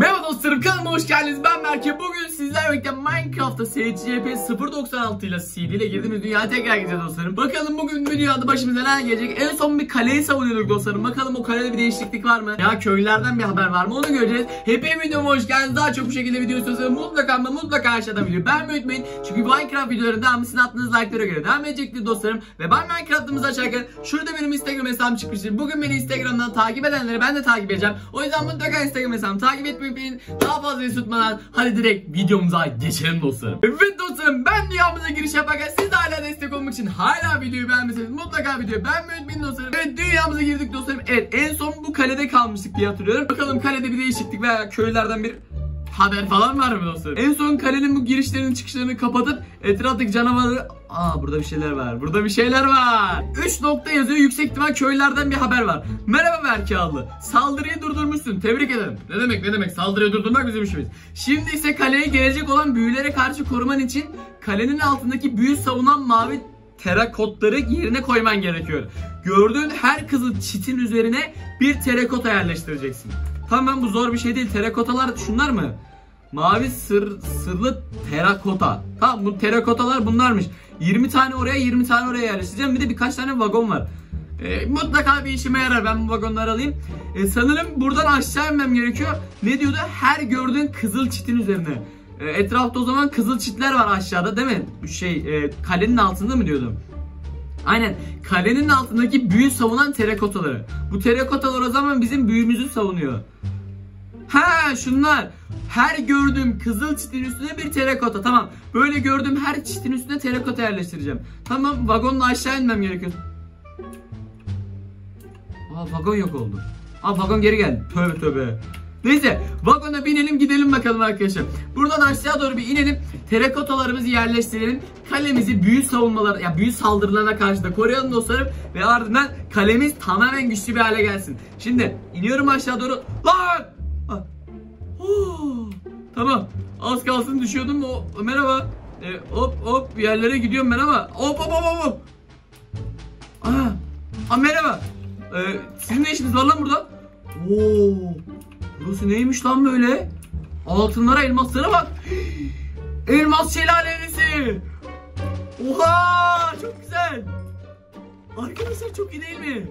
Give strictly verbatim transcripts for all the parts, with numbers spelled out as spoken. Merhaba dostlarım, kanalıma hoş geldiniz. Ben Berke. Bugün sizlerle birlikte Minecraft'ta S C P sıfır doksan altı ile C D ile girdiğimiz dünyaya tekrar gideceğiz dostlarım. Bakalım bugün dünyada başımıza neler gelecek. En son bir kaleyi savunuyorduk dostlarım. Bakalım o kalede bir değişiklik var mı? Ya köylülerden bir haber var mı? Onu göreceğiz. Hepiniz videoma hoş geldiniz. Daha çok bu şekilde video istiyorsanız mutlaka ama mutlaka aşağıdan videoyu beğenmeyi unutmayın. Çünkü Minecraft videoları devamlı sizin attığınız like'lara göre devam edecektir dostlarım. Ve ben Minecraft'ımızı açarken şurada benim Instagram hesabım çıkmıştır. Bugün beni Instagram'dan takip edenleri ben de takip edeceğim. O yüzden mutlaka Instagram hesabımı takip etmeyi daha fazla tutmadan hadi direkt videomuza geçelim dostlarım. Evet dostlarım, ben dünyamıza giriş yaparken siz de hala destek olmak için hala videoyu beğenmeseniz mutlaka videoyu beğenmeyi unutmayın dostlarım. Evet, dünyamıza girdik dostlarım. Evet, en son bu kalede kalmıştık diye hatırlıyorum. Bakalım kalede bir değişiklik veya köylülerden bir haber falan var mı dostlarım? En son kalenin bu girişlerinin çıkışlarını kapatıp etraftaki canavarları... Aa, burada bir şeyler var. Burada bir şeyler var. üç nokta yazıyor. Yüksek ihtimal köylerden bir haber var. Merhaba Berke Ağıllı. Saldırıyı durdurmuşsun. Tebrik ederim. Ne demek ne demek. Saldırıyı durdurmak bizim işimiz. Şimdi ise kaleye gelecek olan büyülere karşı koruman için kalenin altındaki büyü savunan mavi terakotları yerine koyman gerekiyor. Gördüğün her kızıl çitin üzerine bir terakota yerleştireceksin. Tamam, bu zor bir şey değil. Terakotalar şunlar mı? Mavi sır, sırlı terakota. Tamam, bu terakotalar bunlarmış. yirmi tane oraya yirmi tane oraya yerleştireceğim. Bir de birkaç tane vagon var. E, mutlaka bir işime yarar. Ben bu vagonları alayım. E, sanırım buradan aşağı inmem gerekiyor. Ne diyordu? Her gördüğün kızıl çitin üzerine. E, etrafta o zaman kızıl çitler var aşağıda değil mi? Şey e, kalenin altında mı diyordum? Aynen, kalenin altındaki büyü savunan terakotaları. Bu terakotalar o zaman bizim büyümüzü savunuyor. Ha, şunlar. Her gördüğüm kızıl çitin üstüne bir terakota. Tamam. Böyle gördüğüm her çitin üstüne terakota yerleştireceğim. Tamam, vagonla aşağı inmem gerekiyor. Aa, vagon yok oldu. Aa, vagon geri geldi. Tövbe tövbe. Neyse, vagona binelim gidelim bakalım arkadaşlar. Buradan aşağı doğru bir inelim. Terakotalarımızı yerleştirelim. Kalemizi büyü savunmaları, ya büyü saldırılarına karşı da koruyalım dostlarım. Ve ardından kalemiz tamamen güçlü bir hale gelsin. Şimdi iniyorum aşağı doğru. Lan! Tamam, az kalsın düşüyordum. O, merhaba. E, hop hop yerlere gidiyorum ben ama. Hop hop hop hop. Aa, aa, merhaba. E, sizin ne işiniz var lan burada? Oo, burası neymiş lan böyle? Altınlara, elmaslara bak. Elmas şelalesi. Oha, çok güzel. Arkadaşlar çok iyi değil mi?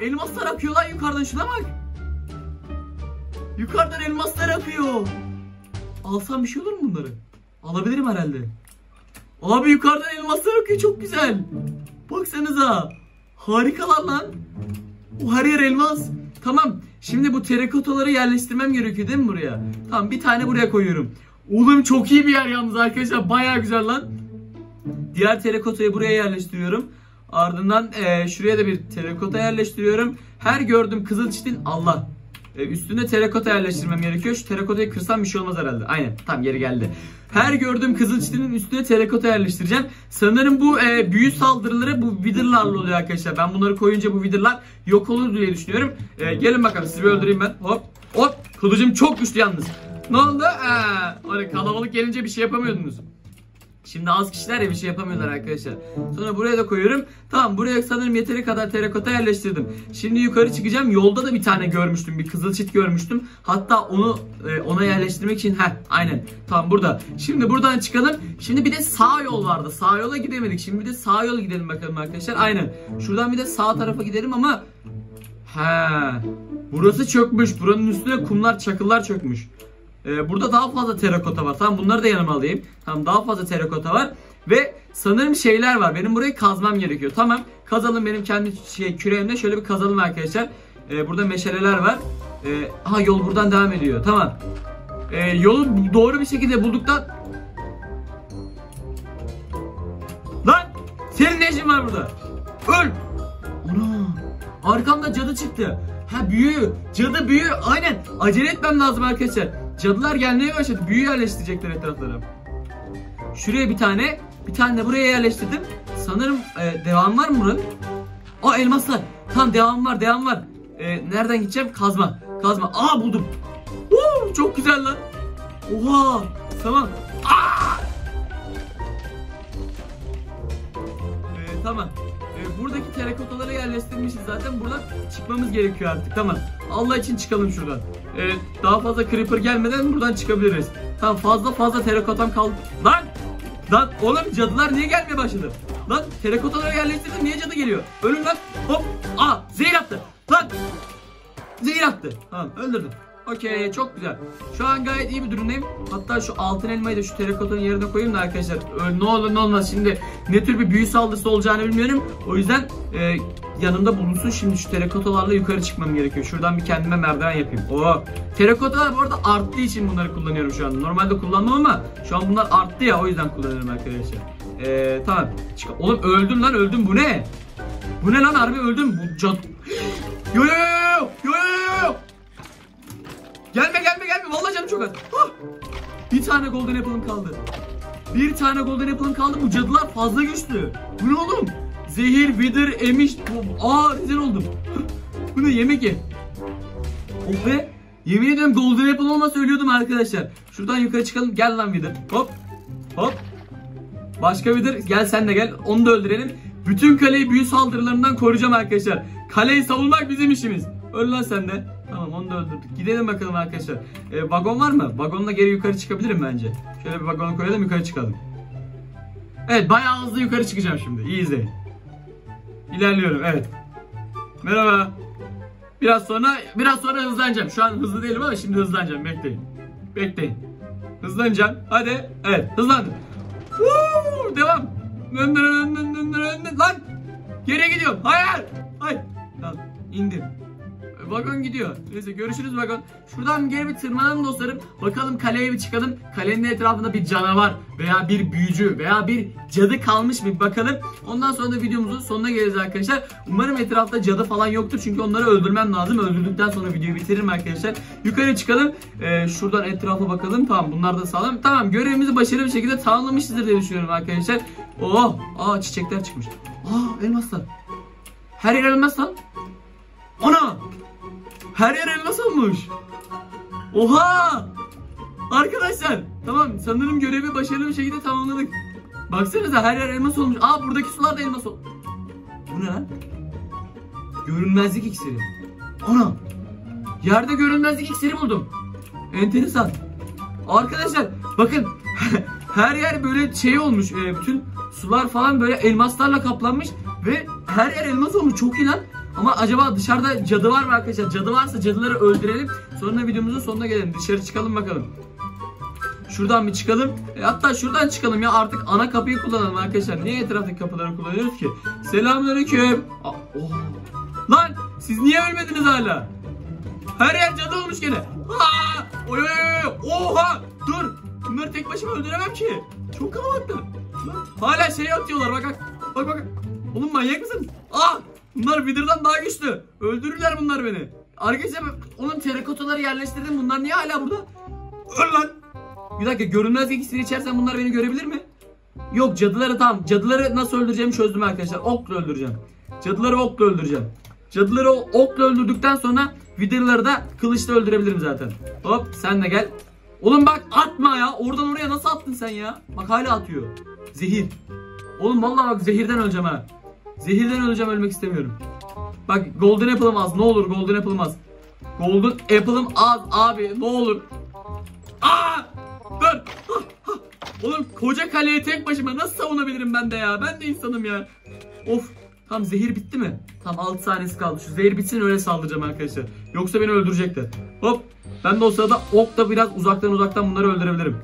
Elmaslar akıyor lan yukarıdan, şuna bak. Yukarıdan elmaslar akıyor. Alsam bir şey olur mu bunları? Alabilirim herhalde. Abi yukarıdan elmaslar akıyor, çok güzel. Baksanıza. Harikalar lan. O her yer elmas. Tamam. Şimdi bu terakotaları yerleştirmem gerekiyor değil mi buraya? Tamam, bir tane buraya koyuyorum. Oğlum çok iyi bir yer yalnız arkadaşlar. Bayağı güzel lan. Diğer terakotayı buraya yerleştiriyorum. Ardından e, şuraya da bir terakota yerleştiriyorum. Her gördüğüm kızıl çitin Allah. Üstüne terakota yerleştirmem gerekiyor. Şu terakotayı kırsam bir şey olmaz herhalde. Aynen, tam geri geldi. Her gördüğüm kızıl çitinin üstüne terakota yerleştireceğim. Sanırım bu e, büyü saldırıları bu wither'larla oluyor arkadaşlar. Ben bunları koyunca bu wither'lar yok olur diye düşünüyorum. E, gelin bakalım, sizi bir öldüreyim ben. Hop hop. Kılıcım çok güçlü yalnız. Ne oldu? Ee, kalabalık gelince bir şey yapamıyordunuz. Şimdi az kişiler ya, bir şey yapamıyorlar arkadaşlar. Sonra buraya da koyuyorum. Tamam, buraya sanırım yeteri kadar terakota yerleştirdim. Şimdi yukarı çıkacağım. Yolda da bir tane görmüştüm. Bir kızıl çit görmüştüm. Hatta onu ona yerleştirmek için. Heh, aynen. Tamam, burada. Şimdi buradan çıkalım. Şimdi bir de sağ yol vardı. Sağ yola gidemedik. Şimdi bir de sağ yola gidelim bakalım arkadaşlar. Aynen. Şuradan bir de sağ tarafa gidelim ama. He. Burası çökmüş. Buranın üstüne kumlar, çakıllar çökmüş. Burada daha fazla terakota var. Tamam, bunları da yanıma alayım. Tamam, daha fazla terakota var. Ve sanırım şeyler var. Benim burayı kazmam gerekiyor. Tamam, kazalım benim kendi şey, küreğimle. Şöyle bir kazalım arkadaşlar. Ee, burada meşaleler var. Ee, aha, yol buradan devam ediyor. Tamam. Ee, yolu doğru bir şekilde bulduktan... Lan! Senin ne işin var burada? Öl! Ana! Arkamda cadı çıktı. Ha, büyü. Cadı büyü. Aynen. Acele etmem lazım arkadaşlar. Cadılar gelmeye başladı. Büyü yerleştirecekler etraflara. Şuraya bir tane, bir tane de buraya yerleştirdim. Sanırım e, devam var mı buranın? Aa, elmaslar. Tamam, devam var, devam var. E, nereden gideceğim? Kazma. Kazma. Aa, buldum. Uuu, çok güzel lan. Oha. Tamam. Aa! E, tamam. E, buradaki terakotaları yerleştirmişiz zaten. Buradan çıkmamız gerekiyor artık. Tamam. Allah için çıkalım şuradan. e, daha fazla creeper gelmeden buradan çıkabiliriz. Tam fazla fazla terakotam kaldı. Lan! Lan oğlum cadılar niye gelmeye başladı? Lan terakotaları yerleştirdim, niye cadı geliyor? Ölüm lan. Hop. Aa zehir attı. Lan. Zehir attı. Tamam öldürdüm. Okey, çok güzel. Şu an gayet iyi bir durumdayım. Hatta şu altın elmayı da şu terakotanın yerine koyayım da arkadaşlar. Ee, ne olur ne olmaz, şimdi ne tür bir büyü saldırısı olacağını bilmiyorum. O yüzden e, yanımda bulunsun. Şimdi şu terakotalarla yukarı çıkmam gerekiyor. Şuradan bir kendime merdiven yapayım. Oo. Terakotalar bu arada arttığı için bunları kullanıyorum şu an. Normalde kullanmam ama şu an bunlar arttı ya, o yüzden kullanıyorum arkadaşlar. Ee, tamam. Çık. Oğlum öldüm lan, öldüm. Bu ne? Bu ne lan, harbi öldüm. Bu can... Yo yo yo yo yo. Gelme gelme gelme, vallahi canım çok az. Hah. Bir tane golden apple'ım kaldı. Bir tane golden apple'ım kaldı. Bu cadılar fazla güçlü. Bu ne oğlum? Zehir, wither, emiş. Aa rezil oldum. Bu ne, yemek ye. Oh be. Yemin ediyorum golden apple olmasa ölüyordum arkadaşlar. Şuradan yukarı çıkalım. Gel lan wither. Hop. Hop. Başka wither. Gel sen de gel. Onu da öldürelim. Bütün kaleyi büyü saldırılarından koruyacağım arkadaşlar. Kaleyi savunmak bizim işimiz. Öl lan sen de. Tamam onu da öldürdük. Gidelim bakalım arkadaşlar. Ee, vagon var mı? Vagonla geri yukarı çıkabilirim bence. Şöyle bir vagonu koyalım, yukarı çıkalım. Evet bayağı hızlı yukarı çıkacağım şimdi. İyi izleyin. İlerliyorum, evet. Merhaba. Biraz sonra biraz sonra hızlanacağım. Şu an hızlı değilim ama şimdi hızlanacağım. Bekleyin. Bekleyin. Hızlanacağım. Hadi. Evet hızlandım. Woo! Devam. Lan. Geriye gidiyorum. Hayır. Hayır. Tamam indim. Vagon gidiyor. Neyse görüşürüz vagon. Şuradan geri bir tırmanalım dostlarım. Bakalım kaleye bir çıkalım. Kalenin etrafında bir canavar veya bir büyücü veya bir cadı kalmış mı? Bakalım. Ondan sonra da videomuzun sonuna geleceğiz arkadaşlar. Umarım etrafta cadı falan yoktur. Çünkü onları öldürmem lazım. Öldürdükten sonra videoyu bitiririm arkadaşlar. Yukarı çıkalım. Ee, şuradan etrafa bakalım. Tamam bunlar da sağlam. Tamam görevimizi başarılı bir şekilde tamamlamışızdır diye düşünüyorum arkadaşlar. Oh! Aa çiçekler çıkmış. Aa elmaslar. Her yer elmas lan. Ana! Her yer elmas olmuş. Oha! Arkadaşlar tamam sanırım görevi başarılı bir şekilde tamamladık. Baksanıza her yer elmas olmuş. Aa buradaki sular da elmas olmuş. Bu ne lan? Görünmezlik iksiri. Ana! Yerde görünmezlik iksiri buldum. Enteresan. Arkadaşlar bakın her yer böyle şey olmuş. Bütün sular falan böyle elmaslarla kaplanmış. Ve her yer elmas olmuş. Çok iyi lan. Ama acaba dışarıda cadı var mı arkadaşlar? Cadı varsa cadıları öldürelim. Sonra videomuzun sonuna gelelim. Dışarı çıkalım bakalım. Şuradan bir çıkalım. E hatta şuradan çıkalım ya, artık ana kapıyı kullanalım arkadaşlar. Niye etraftaki kapıları kullanıyoruz ki? Selamünaleyküm. Aa, oh. Lan siz niye ölmediniz hala? Her yer cadı olmuş gene. Aa! Oy, oy, oy. Oha! Dur. Bunları tek başıma öldüremem ki. Çok kalabalıklar. Hala şey atıyorlar bak bak. Bak bak. Oğlum manyak mısın? Aa! Bunlar wither'dan daha güçlü. Öldürürler bunlar beni. Arkadaşlar onun terakotaları yerleştirdim. Bunlar niye hala burada? Öl lan. Bir dakika, görünmezlik iksiri içersen bunlar beni görebilir mi? Yok cadıları tamam. Cadıları nasıl öldüreceğimi çözdüm arkadaşlar. Okla öldüreceğim. Cadıları okla öldüreceğim. Cadıları okla öldürdükten sonra wither'ları da kılıçla öldürebilirim zaten. Hop sen de gel. Oğlum bak atma ya. Oradan oraya nasıl attın sen ya? Bak hala atıyor. Zehir. Oğlum vallahi bak zehirden öleceğim ha. Zehirden öleceğim, ölmek istemiyorum. Bak golden apple'ım az, ne olur golden apple'ım az. Golden apple'ım az abi, ne olur. Aa! Dur! Ha, ha. Oğlum koca kaleye tek başıma nasıl savunabilirim ben de ya? Ben de insanım ya. Of! Tam zehir bitti mi? Tam altı saniyesi kaldı. Şu zehir bitsin öyle saldıracağım arkadaşlar. Yoksa beni öldürecekler. Hop! Ben de o sırada okla biraz uzaktan uzaktan bunları öldürebilirim.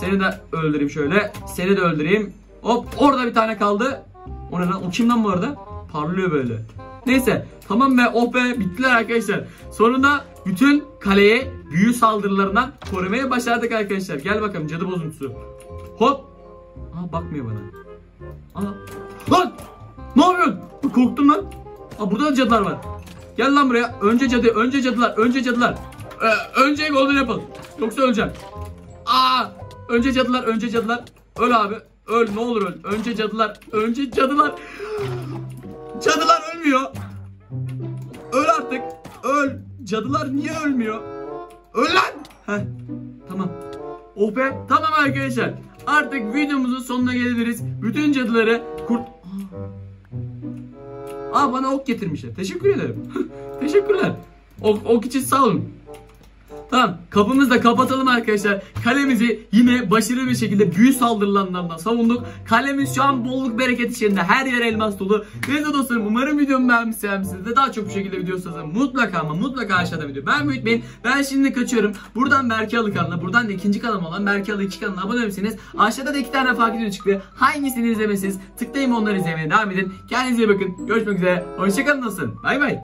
Seni de öldüreyim şöyle. Seni de öldüreyim. Hop! Orada bir tane kaldı. O ne lan? O kim lan bu arada? Parlıyor böyle. Neyse. Tamam be. Oh be. Bittiler arkadaşlar. Sonunda bütün kaleye büyü saldırılarından korumaya başardık arkadaşlar. Gel bakalım cadı bozuntusu. Hop. Aa bakmıyor bana. Aa. Lan. Ne yapıyorsun? Korktum lan. Aa burada da cadılar var. Gel lan buraya. Önce cadı. Önce cadılar. Önce cadılar. Ee, önce golden apple. Yoksa öleceğim. Aa. Önce cadılar. Önce cadılar. Öl abi. Öl ne olur öl. Önce cadılar. Önce cadılar. Cadılar ölmüyor. Öl artık. Öl. Cadılar niye ölmüyor? Öl lan. Heh. Tamam. Oh be. Tamam arkadaşlar. Artık videomuzun sonuna gelebiliriz. Bütün cadıları kurt... Aa bana ok getirmişler. Teşekkür ederim. Teşekkürler. Ok, ok için sağ olun. Tamam, kapımızı da kapatalım arkadaşlar. Kalemizi yine başarılı bir şekilde büyü saldırılarından savunduk. Kalemiz şu an bolluk bereket içinde, her yer elmas dolu. Neyse dostlarım, umarım videomu beğenmişsinizdir. De daha çok bu şekilde video istiyorsanız mutlaka ama mutlaka aşağıda video beğenmeyi unutmayın. Ben şimdi kaçıyorum. Buradan Berke Ağıllı kanalına, buradan da ikinci kanalıma olan Berke Ağıllı iki kanalına abone olursanız, aşağıda da iki tane farklı video çıktı. Hangisini izlemesiniz? Tıklayın, onları izlemeye devam edin. Kendinize iyi bakın. Görüşmek üzere. Hoşçakalın dostlarım. Bay bay.